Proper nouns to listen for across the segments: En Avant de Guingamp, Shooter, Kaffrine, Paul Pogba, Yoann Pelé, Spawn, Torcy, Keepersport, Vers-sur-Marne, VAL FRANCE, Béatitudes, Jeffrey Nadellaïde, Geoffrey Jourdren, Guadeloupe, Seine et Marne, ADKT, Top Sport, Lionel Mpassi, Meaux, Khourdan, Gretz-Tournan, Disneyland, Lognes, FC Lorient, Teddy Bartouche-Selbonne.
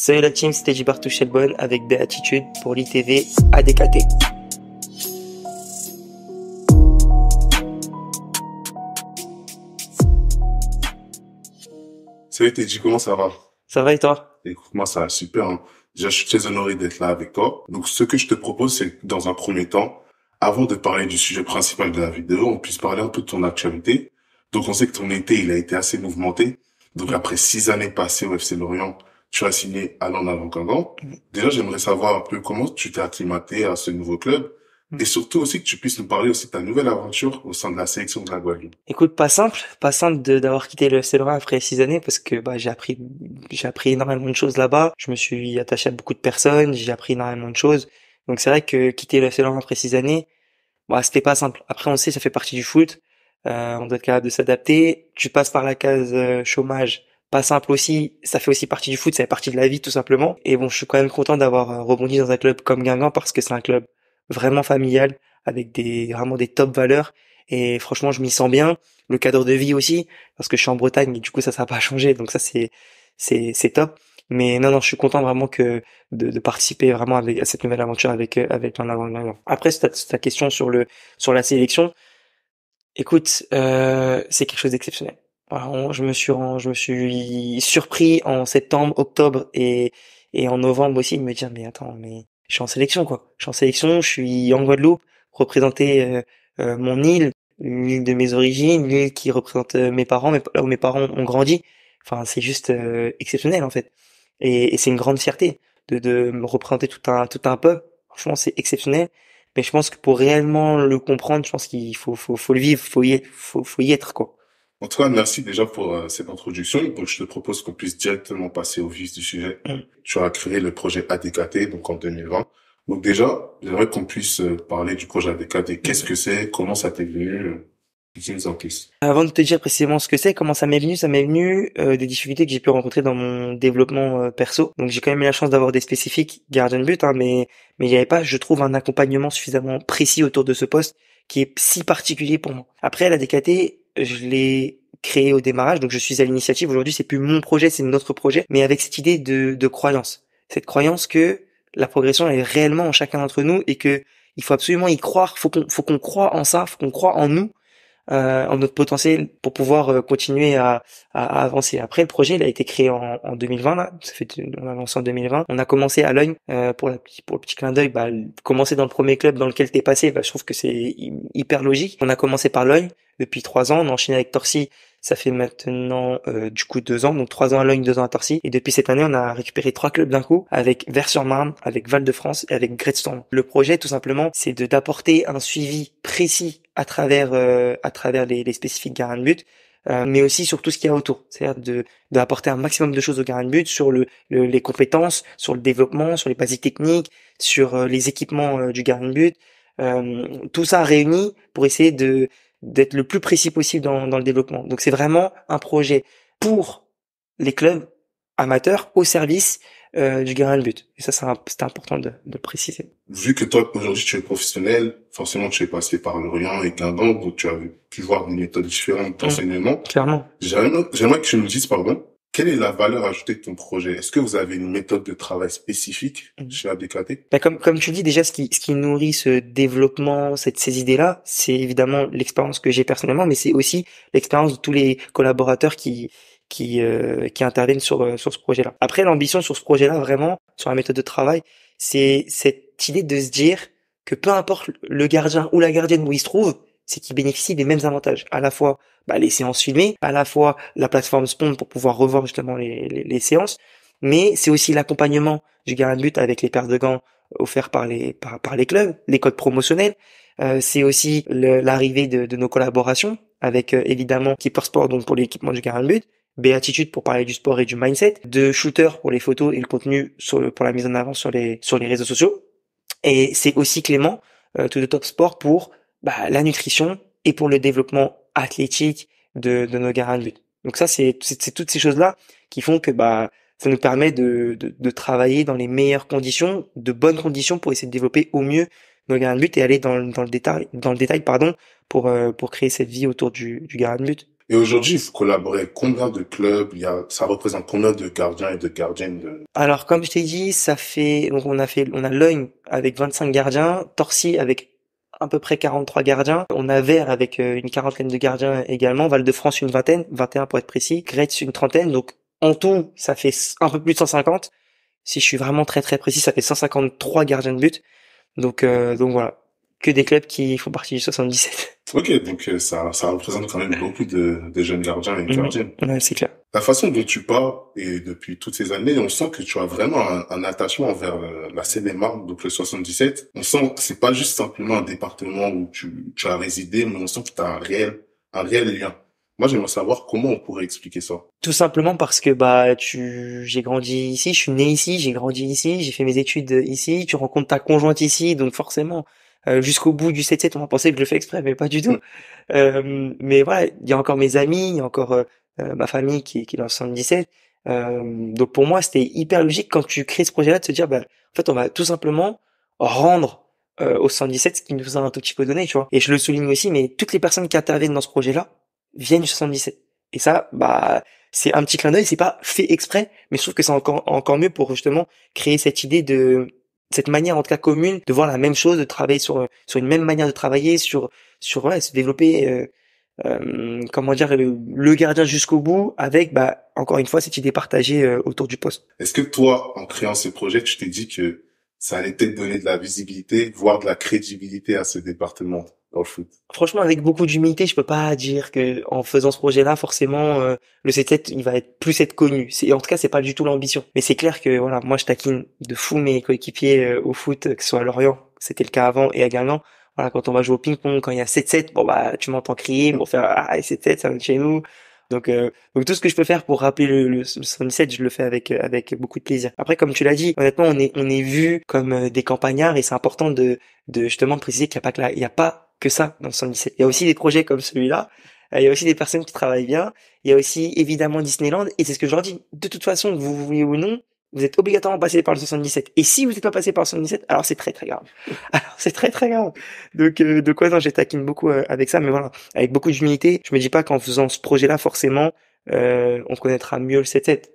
Salut la team, c'est Teddy Bartouche-Selbonne avec Béatitudes pour l'ITV ADKT. Salut Teddy, comment ça va? Ça va et toi? Écoute, moi ça va super. Hein. Déjà, je suis très honoré d'être là avec toi. Donc, ce que je te propose, c'est que dans un premier temps, avant de parler du sujet principal de la vidéo, on puisse parler un peu de ton actualité. Donc, on sait que ton été, il a été assez mouvementé. Donc, après 6 années passées au FC Lorient, tu as signé à En Avant de Guingamp. Déjà, j'aimerais savoir un peu comment tu t'es acclimaté à ce nouveau club. Et surtout aussi que tu puisses nous parler aussi de ta nouvelle aventure au sein de la sélection de la Guadeloupe. Écoute, pas simple d'avoir quitté le FC Lorient après 6 années parce que bah j'ai appris énormément de choses là-bas. Je me suis attaché à beaucoup de personnes, j'ai appris énormément de choses. Donc c'est vrai que quitter le FC Lorient après 6 années, bah c'était pas simple. Après on sait ça fait partie du foot, on doit être capable de s'adapter. Tu passes par la case chômage. Pas simple aussi, ça fait aussi partie du foot, ça fait partie de la vie tout simplement. Et bon, je suis quand même content d'avoir rebondi dans un club comme Guingamp parce que c'est un club vraiment familial, avec vraiment des top valeurs. Et franchement, je m'y sens bien. Le cadre de vie aussi, parce que je suis en Bretagne et du coup, ça n'a pas changé. Donc ça, c'est top. Mais non, je suis content vraiment que de participer vraiment à cette nouvelle aventure avec En Avant de Guingamp. Après, ta question sur la sélection. Écoute, c'est quelque chose d'exceptionnel. Alors, je me suis surpris en septembre, octobre et en novembre aussi de me dire, mais attends, mais je suis en sélection, quoi. Je suis en sélection, je suis en Guadeloupe, représenter mon île, l'île de mes origines, l'île qui représente mes parents, là où mes parents ont grandi. Enfin, c'est juste exceptionnel, en fait. Et c'est une grande fierté de me représenter tout un peuple. Franchement, c'est exceptionnel. Mais je pense que pour réellement le comprendre, je pense qu'il faut le vivre, faut y être, quoi. En tout cas, merci déjà pour cette introduction. Donc, je te propose qu'on puisse directement passer au vif du sujet. Tu as créé le projet ADKT, donc en 2020. Donc déjà, j'aimerais qu'on puisse parler du projet ADKT. Qu'est-ce que c'est? Comment ça t'est venu? Avant de te dire précisément ce que c'est, comment ça m'est venu des difficultés que j'ai pu rencontrer dans mon développement perso. Donc j'ai quand même eu la chance d'avoir des spécifiques gardien de but, hein, mais il n'y avait pas, je trouve, un accompagnement suffisamment précis autour de ce poste qui est si particulier pour moi. Après, l'ADKT, je l'ai créé au démarrage, donc je suis à l'initiative. Aujourd'hui, c'est plus mon projet, c'est notre projet, mais avec cette idée de croyance. Cette croyance que la progression est réellement en chacun d'entre nous et que il faut absolument y croire. Faut qu'on croie en ça, faut qu'on croie en nous, en notre potentiel pour pouvoir continuer à avancer. Après, le projet, il a été créé en 2020. Là, on a lancé en 2020. On a commencé à Lognes pour le petit clin d'œil. Bah, commencer dans le premier club dans lequel t'es passé, bah, je trouve que c'est hyper logique. On a commencé par Lognes. Depuis 3 ans, on enchaîne avec Torcy, ça fait maintenant du coup 2 ans, donc 3 ans à Lognes, 2 ans à Torcy. Et depuis cette année, on a récupéré 3 clubs d'un coup, avec Vers-sur-Marne, avec Val de France et avec Gretz-Tournan. Le projet, tout simplement, c'est d'apporter un suivi précis à travers les spécifiques gardiens de but, mais aussi sur tout ce qu'il y a autour. C'est-à-dire d'apporter un maximum de choses aux gardiens de but, sur les compétences, sur le développement, sur les basiques techniques, sur les équipements du gardien de but. Tout ça réuni pour essayer d'être le plus précis possible dans le développement. Donc c'est vraiment un projet pour les clubs amateurs au service du gardien de but. Et ça, c'est important de le préciser. Vu que toi, aujourd'hui, tu es professionnel, forcément, tu es passé par Lorient et Guingamp, donc tu as pu voir des méthodes différentes d'enseignement. Clairement. J'aimerais que tu nous dises, quelle est la valeur ajoutée de ton projet? Est-ce que vous avez une méthode de travail spécifique chez ADKT? Ben comme tu le dis, déjà, ce qui nourrit ce développement, ces idées-là, c'est évidemment l'expérience que j'ai personnellement, mais c'est aussi l'expérience de tous les collaborateurs qui interviennent sur ce projet-là. Après, l'ambition sur ce projet-là, vraiment, sur la méthode de travail, c'est cette idée de se dire que peu importe le gardien ou la gardienne où il se trouve, c'est qu'ils bénéficient des mêmes avantages, à la fois les séances filmées, à la fois la plateforme Spawn pour pouvoir revoir justement les séances, mais c'est aussi l'accompagnement du gardien de but avec les paires de gants offerts par les clubs, les codes promotionnels, c'est aussi l'arrivée de nos collaborations avec évidemment Keepersport, donc pour l'équipement du gardien de but, Béatitudes pour parler du sport et du mindset, de Shooter pour les photos et le contenu pour la mise en avant sur les réseaux sociaux, et c'est aussi Clément de Top Sport pour la nutrition et pour le développement athlétique de nos gardiens de but. Donc ça, c'est toutes ces choses-là qui font que ça nous permet de travailler dans les meilleures conditions, de bonnes conditions pour essayer de développer au mieux nos gardiens de but et aller dans le détail pour créer cette vie autour du gardien de but. Et aujourd'hui, vous collaborez combien de clubs? Ça représente combien de gardiens et de gardiennes de... Alors, comme je t'ai dit, ça fait, donc on a Lognes avec 25 gardiens, Torcy avec à peu près 43 gardiens. On a Vers avec une quarantaine de gardiens également. Val de France, une vingtaine, 21 pour être précis. Gretz, une trentaine. Donc, en tout, ça fait un peu plus de 150. Si je suis vraiment très très précis, ça fait 153 gardiens de but. Donc voilà. Que des clubs qui font partie du 77. Ok, donc ça représente quand même beaucoup de jeunes gardiens et gardiennes. Ouais, c'est clair. La façon dont tu parles, et depuis toutes ces années, on sent que tu as vraiment un attachement envers la Seine et Marne, donc le 77. On sent que c'est pas juste simplement un département où tu as résidé, mais on sent que tu as un réel lien. Moi, j'aimerais savoir comment on pourrait expliquer ça. Tout simplement parce que j'ai grandi ici, je suis né ici, j'ai grandi ici, j'ai fait mes études ici, tu rencontres ta conjointe ici, donc forcément... jusqu'au bout du 7-7, on va penser que je le fais exprès, mais pas du tout. Mais voilà, il y a encore mes amis, il y a encore ma famille qui est dans le 77. Donc pour moi, c'était hyper logique quand tu crées ce projet-là de se dire, en fait, on va tout simplement rendre au 77 ce qui nous a un tout petit peu donné, tu vois. Et je le souligne aussi, mais toutes les personnes qui interviennent dans ce projet-là viennent du 77. Et ça, c'est un petit clin d'œil, c'est pas fait exprès, mais je trouve que c'est encore mieux pour justement créer cette idée de... cette manière en tout cas commune de voir la même chose, de travailler sur une même manière de travailler, sur se développer le gardien jusqu'au bout avec encore une fois cette idée partagée autour du poste. Est-ce que toi, en créant ce projet, tu t'es dit que ça allait peut-être donner de la visibilité, voire de la crédibilité à ce département dans le foot? Franchement, avec beaucoup d'humilité, je peux pas dire que en faisant ce projet-là, forcément, le C7, il va plus être connu. En tout cas, c'est pas du tout l'ambition. Mais c'est clair que voilà, moi, je taquine de fou mes coéquipiers au foot, que ce soit à Lorient, c'était le cas avant, et à Guingamp. Voilà, quand on va jouer au ping-pong, quand il y a 7-7, tu m'entends crier pour faire 7-7, ça vient de chez nous. Donc tout ce que je peux faire pour rappeler le 77, je le fais avec beaucoup de plaisir. Après, comme tu l'as dit, honnêtement, on est vu comme des campagnards, et c'est important de justement préciser qu'il n'y a pas que là, il y a pas que ça dans le 77. Il y a aussi des projets comme celui-là, il y a aussi des personnes qui travaillent bien, il y a aussi évidemment Disneyland, et c'est ce que je leur dis, de toute façon, que vous voulez ou non, vous êtes obligatoirement passé par le 77. Et si vous n'êtes pas passé par le 77, alors c'est très très grave. Alors c'est très très grave. Donc je taquine beaucoup avec ça, mais voilà, avec beaucoup d'humilité, je me dis pas qu'en faisant ce projet-là, forcément, on connaîtra mieux le 77.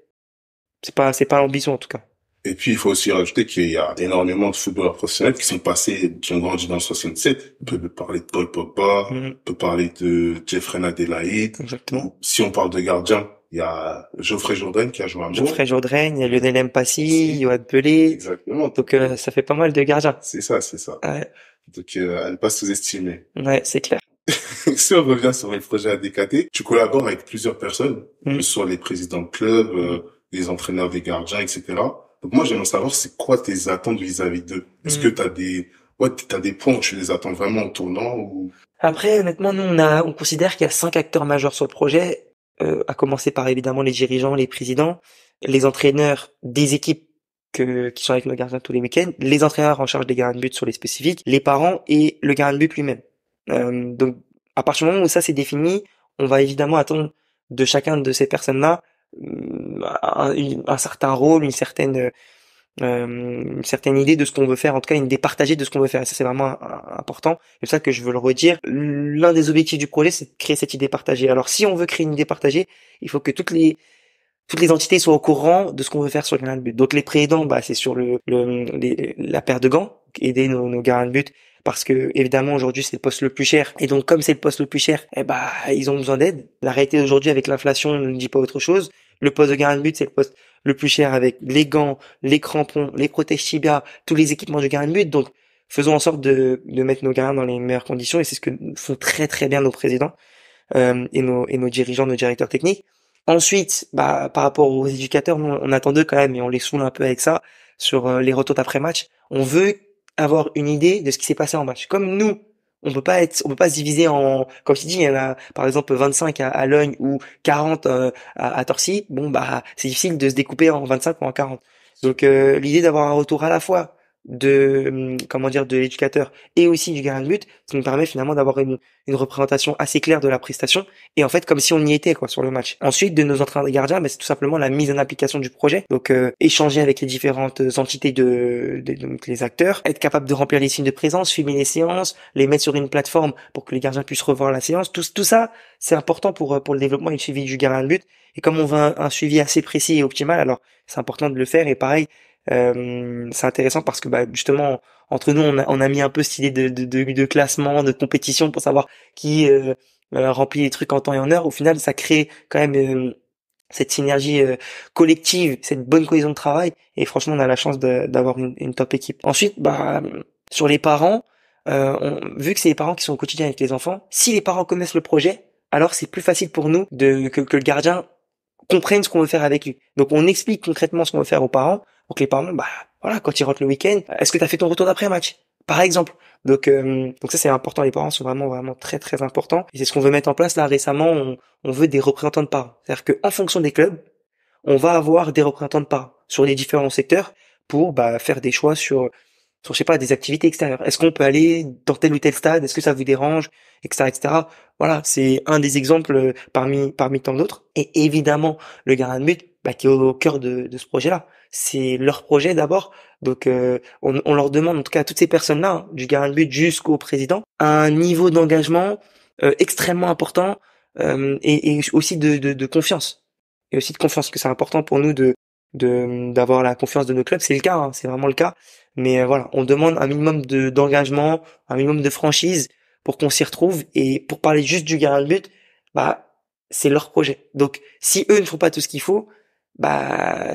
C'est pas l'ambition en tout cas. Et puis, il faut aussi rajouter qu'il y a énormément de footballeurs professionnels qui sont passés, qui ont grandi dans le 77. On peut parler de Paul Pogba, on peut parler de Jeffrey Nadellaïde. Exactement. Si on parle de gardien, il y a Geoffrey Jourdren qui a joué à Meaux. Geoffrey Jourdren, il y a Lionel Mpassi, Yoann Pelé. Exactement. Donc, ça fait pas mal de gardiens. C'est ça. Ouais. Donc, à ne pas sous-estimer. Ouais, c'est clair. Si on revient sur le projet ADKT, tu collabores avec plusieurs personnes, que ce soit les présidents de club, les entraîneurs des gardiens, etc. Donc moi, j'aimerais savoir, c'est quoi tes attentes vis-à-vis d'eux? Est-ce que t'as des points où tu les attends vraiment au tournant ou... Après, honnêtement, nous, on considère qu'il y a 5 acteurs majeurs sur le projet, à commencer par évidemment les dirigeants, les présidents, les entraîneurs des équipes qui sont avec nos gardiens tous les week-ends, les entraîneurs en charge des gardiens de but sur les spécifiques, les parents et le gardien de but lui-même. Donc, à partir du moment où ça c'est défini, on va évidemment attendre de chacun de ces personnes-là un certain rôle, une certaine idée de ce qu'on veut faire, en tout cas une idée partagée de ce qu'on veut faire, et ça c'est vraiment important, c'est pour ça que je veux le redire, l'un des objectifs du projet c'est de créer cette idée partagée. Alors si on veut créer une idée partagée, il faut que toutes les entités soient au courant de ce qu'on veut faire sur le gardien de but. Donc les présidents, c'est sur la paire de gants, aider nos gardiens de but, parce que évidemment aujourd'hui c'est le poste le plus cher, et donc comme c'est le poste le plus cher, ils ont besoin d'aide. La réalité aujourd'hui avec l'inflation ne dit pas autre chose. Le poste de gardien de but, c'est le poste le plus cher avec les gants, les crampons, les protèges tibias, tous les équipements de gardien de but. Donc, faisons en sorte de mettre nos gardiens dans les meilleures conditions, et c'est ce que font très très bien nos présidents et nos dirigeants, nos directeurs techniques. Ensuite, par rapport aux éducateurs, nous, on attend d'eux quand même, et on les saoule un peu avec ça sur les retours d'après-match. On veut avoir une idée de ce qui s'est passé en match. Comme nous, on peut pas se diviser en, comme tu dis, il y en a, par exemple, 25 à Lognes ou 40 à Torcy. C'est difficile de se découper en 25 ou en 40. Donc, l'idée d'avoir un retour à la fois de comment dire, de l'éducateur et aussi du gardien de but, ça nous permet finalement d'avoir une représentation assez claire de la prestation et en fait comme si on y était quoi sur le match. Ensuite de nos entraîneurs gardiens, mais c'est tout simplement la mise en application du projet, donc échanger avec les différentes entités donc les acteurs, être capable de remplir les signes de présence, filmer les séances, les mettre sur une plateforme pour que les gardiens puissent revoir la séance. Tout ça c'est important pour le développement et le suivi du gardien de but, et comme on veut un suivi assez précis et optimal, alors c'est important de le faire. Et pareil, c'est intéressant parce que bah justement entre nous on a mis un peu cette idée de classement, de compétition pour savoir qui remplit les trucs en temps et en heure. Au final ça crée quand même cette synergie collective, cette bonne cohésion de travail, et franchement on a la chance d'avoir une top équipe. Ensuite bah sur les parents, vu que c'est les parents qui sont au quotidien avec les enfants, si les parents connaissent le projet, alors c'est plus facile pour nous que le gardien comprenne ce qu'on veut faire avec lui. Donc on explique concrètement ce qu'on veut faire aux parents. Donc les parents, bah voilà, quand ils rentrent le week-end, est-ce que t'as fait ton retour d'après match, par exemple. Donc ça c'est important, les parents sont vraiment très très importants. Et c'est ce qu'on veut mettre en place là récemment. On veut des représentants de parents. C'est-à-dire que en fonction des clubs, on va avoir des représentants de parents sur les différents secteurs pour bah faire des choix sur je sais pas des activités extérieures. Est-ce qu'on peut aller dans tel ou tel stade? Est-ce que ça vous dérange, etc. Voilà, c'est un des exemples parmi tant d'autres. Et évidemment le gardien de but qui est au cœur de ce projet-là. C'est leur projet d'abord, donc on leur demande, en tout cas à toutes ces personnes-là, du gardien de but jusqu'au président, un niveau d'engagement extrêmement important et aussi de confiance. Et aussi de confiance, que c'est important pour nous d'avoir la confiance de nos clubs. C'est le cas, c'est vraiment le cas. Mais voilà, on demande un minimum d'engagement, un minimum de franchise pour qu'on s'y retrouve. Et pour parler juste du gardien de but, c'est leur projet. Donc si eux ne font pas tout ce qu'il faut,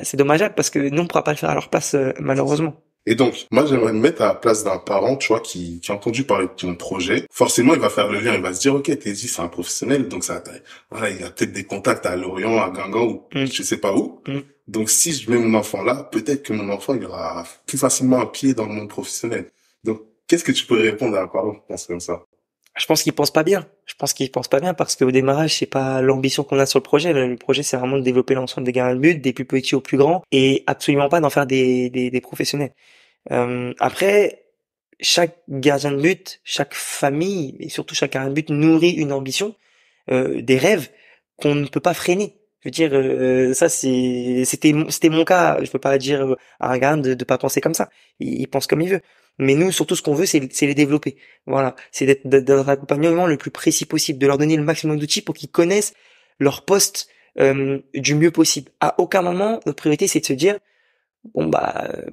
c'est dommageable parce que nous on pourra pas le faire à leur place malheureusement. Et donc moi j'aimerais me mettre à la place d'un parent, tu vois, qui a entendu parler de ton projet. Forcément il va faire le lien, il va se dire ok, Teddy c'est un professionnel, donc ça voilà, il a peut-être des contacts à Lorient, à Guingamp ou je sais pas où. Donc si je mets mon enfant là, peut-être que mon enfant il aura plus facilement un pied dans le monde professionnel. Donc qu'est-ce que tu peux répondre à un parent qui pense comme ça? Je pense qu'ils pensent pas bien. Je pense qu'ils pensent pas bien parce qu'au démarrage, c'est pas l'ambition qu'on a sur le projet. Le projet, c'est vraiment de développer l'ensemble des gardiens de but, des plus petits aux plus grands, et absolument pas d'en faire des professionnels. Après, chaque gardien de but, chaque famille, et surtout chaque gardien de but nourrit une ambition, des rêves qu'on ne peut pas freiner. Je veux dire, ça c'était mon cas. Je peux pas dire à un gardien de pas penser comme ça. Il pense comme il veut. Mais nous, surtout, ce qu'on veut, c'est les développer. Voilà, c'est d'être dans un accompagnement le plus précis possible, de leur donner le maximum d'outils pour qu'ils connaissent leur poste du mieux possible. À aucun moment, notre priorité, c'est de se dire bon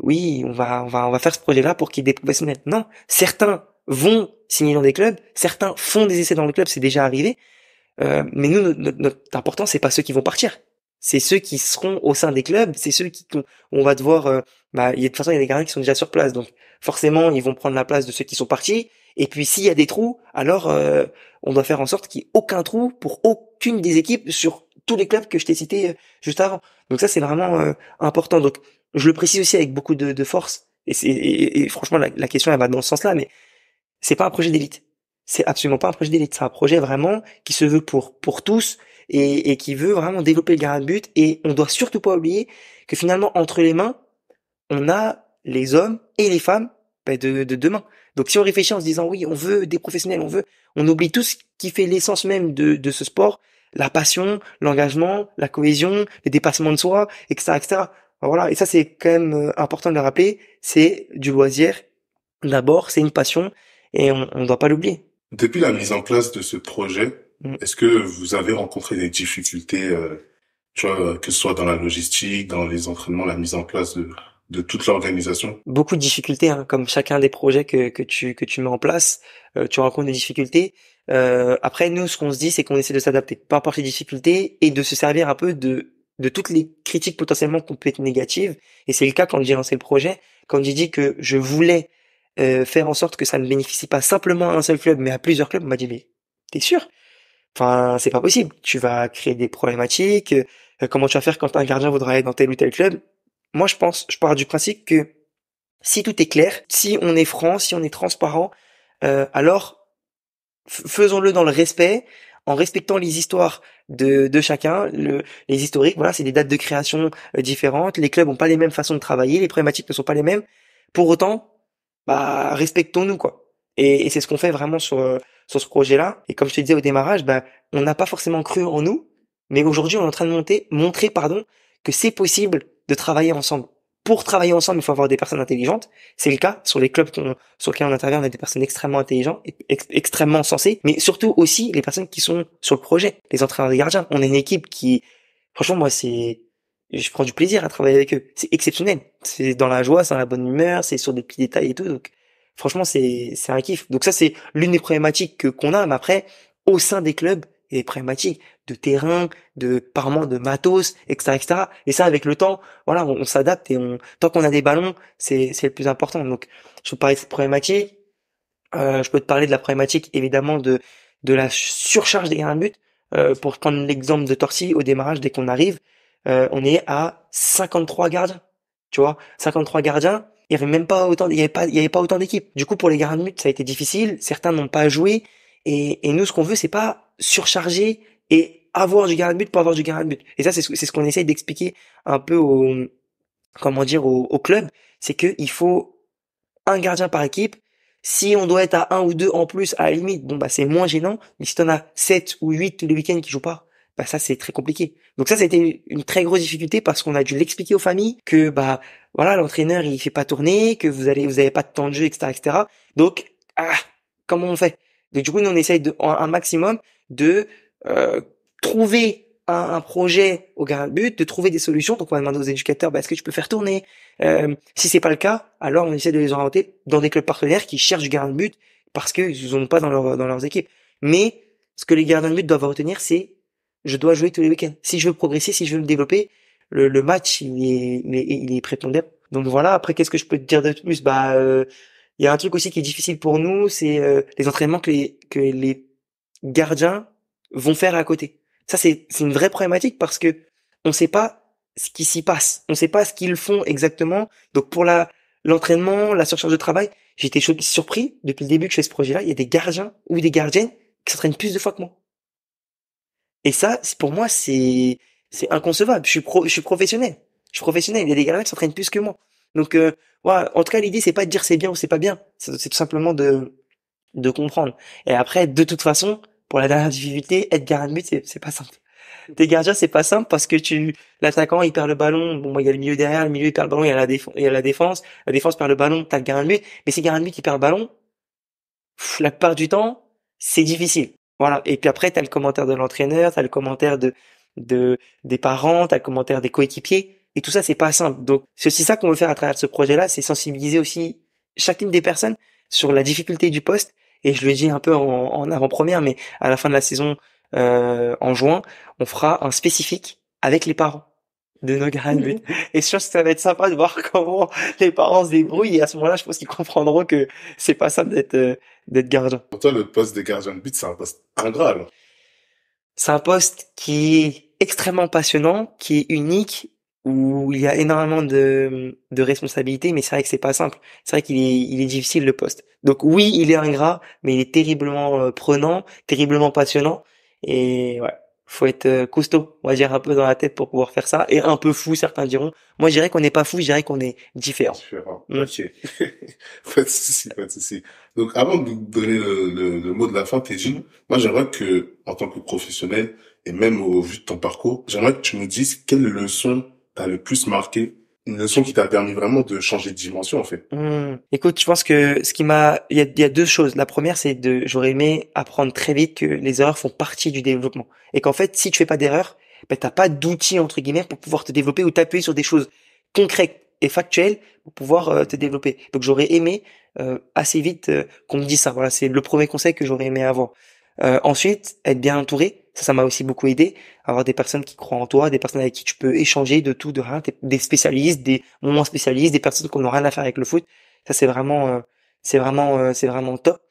oui, on va faire ce projet-là pour qu'ils aient des professionnels. Non, certains vont signer dans des clubs, certains font des essais dans le club, c'est déjà arrivé. Mais nous, notre important, c'est pas ceux qui vont partir. C'est ceux qui seront au sein des clubs, c'est ceux qui on va devoir de toute façon il y a des gardiens qui sont déjà sur place, donc forcément ils vont prendre la place de ceux qui sont partis. Et puis s'il y a des trous, alors on doit faire en sorte qu'il n'y ait aucun trou pour aucune des équipes sur tous les clubs que je t'ai cités juste avant. Donc ça c'est vraiment important. Donc je le précise aussi avec beaucoup de force, et franchement la question elle va dans ce sens-là, mais c'est pas un projet d'élite. C'est absolument pas un projet d'élite, c'est un projet vraiment qui se veut pour tous, et qui veut vraiment développer le gardien de but. Et on doit surtout pas oublier que finalement entre les mains, on a les hommes et les femmes de demain. Donc si on réfléchit en se disant oui, on veut des professionnels, on oublie tout ce qui fait l'essence même de ce sport, la passion, l'engagement, la cohésion, les dépassements de soi, etc. Voilà, et ça c'est quand même important de le rappeler, c'est du loisir d'abord, c'est une passion, et on doit pas l'oublier. Depuis la mise en place de ce projet, est-ce que vous avez rencontré des difficultés, tu vois, que ce soit dans la logistique, dans les entraînements, la mise en place de toute l'organisation? Beaucoup de difficultés, comme chacun des projets que tu mets en place, tu rencontres des difficultés. Après, nous, ce qu'on se dit, c'est qu'on essaie de s'adapter, peu importe les difficultés, et de se servir un peu de toutes les critiques potentiellement qu'on peut être négatives. Et c'est le cas quand j'ai lancé le projet, quand j'ai dit que je voulais faire en sorte que ça ne bénéficie pas simplement à un seul club, mais à plusieurs clubs. On m'a dit mais t'es sûr? Enfin, c'est pas possible. Tu vas créer des problématiques. Comment tu vas faire quand un gardien voudra aller dans tel ou tel club? Moi, je pars du principe que si tout est clair, si on est franc, si on est transparent, alors faisons-le dans le respect, en respectant les histoires de chacun, les historiques. Voilà, c'est des dates de création différentes. Les clubs n'ont pas les mêmes façons de travailler, les problématiques ne sont pas les mêmes. Pour autant, bah, respectons-nous, quoi. Et c'est ce qu'on fait vraiment sur ce projet-là. Et comme je te disais au démarrage, bah, on n'a pas forcément cru en nous, mais aujourd'hui, on est en train de montrer que c'est possible de travailler ensemble. Pour travailler ensemble, il faut avoir des personnes intelligentes. C'est le cas. Sur les clubs sur lesquels on intervient, on a des personnes extrêmement intelligentes, extrêmement sensées, mais surtout aussi les personnes qui sont sur le projet, les entraîneurs des gardiens. On est une équipe qui, franchement, moi, je prends du plaisir à travailler avec eux. C'est exceptionnel. C'est dans la joie, c'est dans la bonne humeur, c'est sur des petits détails et tout. Donc, franchement, c'est un kiff. Donc ça, c'est l'une des problématiques qu'on a. Mais après, au sein des clubs, il y a des problématiques de terrain, de matos, etc. Et ça, avec le temps, voilà, on s'adapte et tant qu'on a des ballons, c'est le plus important. Donc, je peux parler de cette problématique. Je peux te parler de la problématique, évidemment, de la surcharge des gardiens de but. Pour prendre l'exemple de Torcy, au démarrage, dès qu'on arrive, on est à 53 gardiens. Tu vois, 53 gardiens. Il y avait pas autant d'équipes. Du coup, pour les gardiens de but, ça a été difficile. Certains n'ont pas joué. Et nous, ce qu'on veut, c'est pas surcharger et avoir du gardien de but pour avoir du gardien de but. Et ça, c'est ce qu'on essaye d'expliquer un peu au club. C'est que il faut un gardien par équipe. Si on doit être à un ou deux en plus, à la limite, bon, bah, c'est moins gênant. Mais si t'en as 7 ou 8 tous les week-ends qui jouent pas, bah, ça, c'est très compliqué. Donc ça, c'était une très grosse difficulté parce qu'on a dû l'expliquer aux familles que, bah, voilà, l'entraîneur, il fait pas tourner, que vous avez pas de temps de jeu, etc. Donc, comment on fait? Donc, du coup, nous, on essaye un maximum de trouver un projet au gardien de but, de trouver des solutions. Donc, on va demander aux éducateurs, bah, est-ce que tu peux faire tourner? Si c'est pas le cas, alors on essaie de les orienter dans des clubs partenaires qui cherchent du gardien de but parce qu'ils en ont pas dans leurs équipes. Mais, ce que les gardiens de but doivent retenir, c'est je dois jouer tous les week-ends. Si je veux progresser, si je veux me développer, le match, il est prépondérant. Donc voilà. Après, qu'est-ce que je peux te dire de plus? Bah, il y a un truc aussi qui est difficile pour nous, c'est les entraînements que les gardiens vont faire à côté. Ça, c'est une vraie problématique parce que on sait pas ce qui s'y passe. On sait pas ce qu'ils font exactement. Donc, pour l'entraînement, la surcharge de travail, j'étais surpris depuis le début que je fais ce projet-là. Il y a des gardiens ou des gardiennes qui s'entraînent plus de fois que moi. Et ça, pour moi, c'est inconcevable. Je suis professionnel. Il y a des gardiens qui s'entraînent plus que moi. Donc, voilà. En tout cas, l'idée, c'est pas de dire c'est bien ou c'est pas bien. C'est tout simplement de comprendre. Et après, de toute façon, pour la dernière difficulté, être gardien de but, c'est pas simple. T'es gardien, c'est pas simple parce que l'attaquant, il perd le ballon. Bon, bah, il y a le milieu derrière, le milieu, il perd le ballon, il y a la défense. La défense perd le ballon, t'as le gardien de but. Mais si le gardien de but, qui perd le ballon, la plupart du temps, c'est difficile. Voilà. Et puis après, t'as le commentaire de l'entraîneur, t'as le commentaire des parents, t'as le commentaire des coéquipiers. Et tout ça, c'est pas simple. Donc, c'est aussi ça qu'on veut faire à travers ce projet-là, c'est sensibiliser aussi chacune des personnes sur la difficulté du poste. Et je le dis un peu en avant-première, mais à la fin de la saison, en juin, on fera un spécifique avec les parents de nos gardiens de but. Et je pense que ça va être sympa de voir comment les parents se débrouillent. Et à ce moment-là, je pense qu'ils comprendront que c'est pas simple d'être gardien. Pour toi, le poste de gardien de but, c'est un poste ingrat, alors. C'est un poste qui est extrêmement passionnant, qui est unique, où il y a énormément de responsabilités, mais c'est vrai que c'est pas simple. C'est vrai qu'il est, difficile, le poste. Donc oui, il est ingrat, mais il est terriblement prenant, terriblement passionnant. Et ouais. Faut être costaud, on va dire, un peu dans la tête pour pouvoir faire ça, et un peu fou, certains diront. Moi, je dirais qu'on n'est pas fou, je dirais qu'on est différent. Okay. Pas de souci. Donc, avant de donner le mot de la fin, Teddy, moi, j'aimerais que, en tant que professionnel, et même au vu de ton parcours, j'aimerais que tu nous dises quelle leçon t'as le plus marqué, une leçon qui t'a permis vraiment de changer de dimension, en fait. Écoute, je pense que il y a deux choses. La première, c'est j'aurais aimé apprendre très vite que les erreurs font partie du développement. Et qu'en fait, si tu fais pas d'erreurs, ben, t'as pas d'outils, entre guillemets, pour pouvoir te développer ou t'appuyer sur des choses concrètes et factuelles pour pouvoir te développer. Donc, j'aurais aimé, assez vite, qu'on me dise ça. Voilà, c'est le premier conseil que j'aurais aimé avoir. Ensuite, être bien entouré. Ça m'a aussi beaucoup aidé. Avoir des personnes qui croient en toi, des personnes avec qui tu peux échanger de tout, de rien, des spécialistes, des moins spécialistes, des personnes qui n'ont rien à faire avec le foot. Ça, c'est vraiment top.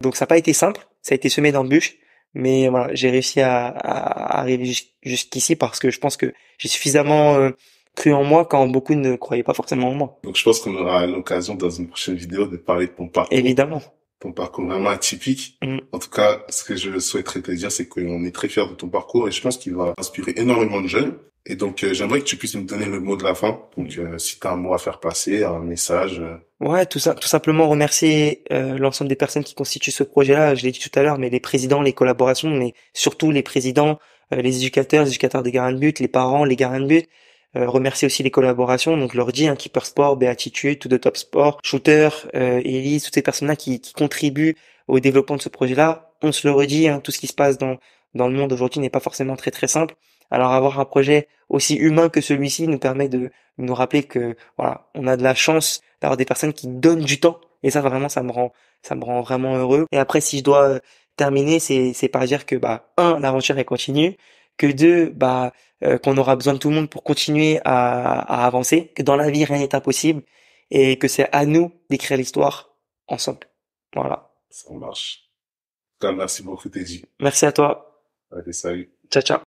Donc, ça n'a pas été simple. Ça a été semé d'embûches. Mais voilà, j'ai réussi à arriver jusqu'ici parce que je pense que j'ai suffisamment cru en moi quand beaucoup ne croyaient pas forcément en moi. Donc, je pense qu'on aura l'occasion dans une prochaine vidéo de parler de ton parcours. Évidemment. Ton parcours vraiment atypique. En tout cas, ce que je souhaiterais te dire, c'est qu'on est très fiers de ton parcours et je pense qu'il va inspirer énormément de jeunes. Et donc, j'aimerais que tu puisses me donner le mot de la fin. Donc, si tu as un mot à faire passer, un message. Ouais, tout simplement remercier l'ensemble des personnes qui constituent ce projet-là. Je l'ai dit tout à l'heure, mais les présidents, les collaborations, mais surtout les présidents, les éducateurs des gardiens de but, les parents, les gardiens de but. Remercier aussi les collaborations, donc leur dit, Keepersport, Béatitudes, tout de Top Sport, Shooter, Elise, toutes ces personnes-là qui contribuent au développement de ce projet-là. On se le redit, tout ce qui se passe dans le monde aujourd'hui n'est pas forcément très simple. Alors avoir un projet aussi humain que celui-ci nous permet de nous rappeler que voilà, on a de la chance d'avoir des personnes qui donnent du temps, et ça vraiment ça me rend vraiment heureux. Et après, si je dois terminer, c'est par dire que un, l'aventure est continue, que deux, qu'on aura besoin de tout le monde pour continuer à avancer, que dans la vie rien n'est impossible et que c'est à nous d'écrire l'histoire ensemble. Voilà. Ça marche. Merci beaucoup, Teddy. Merci à toi. Allez, salut. Ciao, ciao.